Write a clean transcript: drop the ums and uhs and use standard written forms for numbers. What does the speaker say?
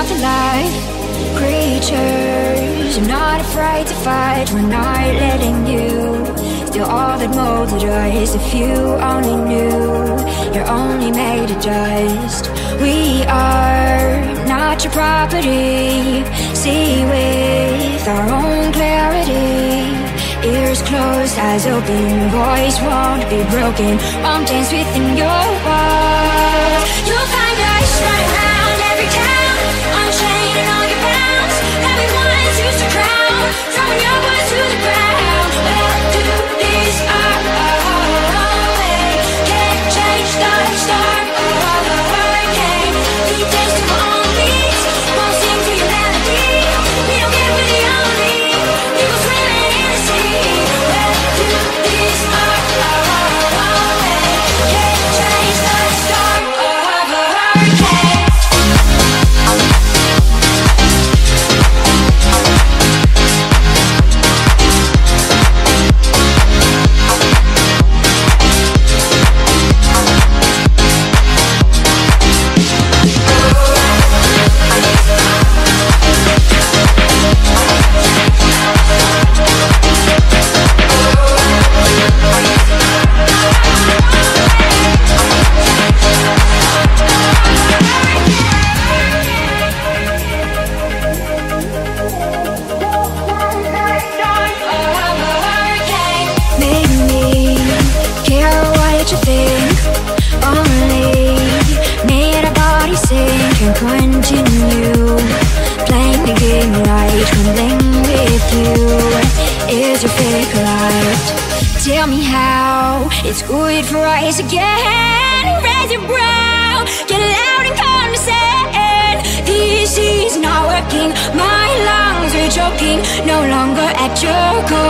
of the light, creatures. I'm not afraid to fight. We're not letting you steal all that molded us. If you only knew, you're only made of dust. We are not your property. See with our own clarity. Ears closed, eyes open. Voice won't be broken. Won't dance within your walls. You'll find us running around every town, unchaining all your bounds. Everyone's used to crown, throwing your words to the ground. We'll do this our own way. Can't change the start of a hurricane. We dance to our own beats, won't sing to your melody. We don't care where the only people swimming in the sea. We'll do this our own way. Can't change the start of a hurricane. Tell me how it's good for us again. Raise your brow, get loud and condescend. This is not working, my lungs are choking. No longer at your call.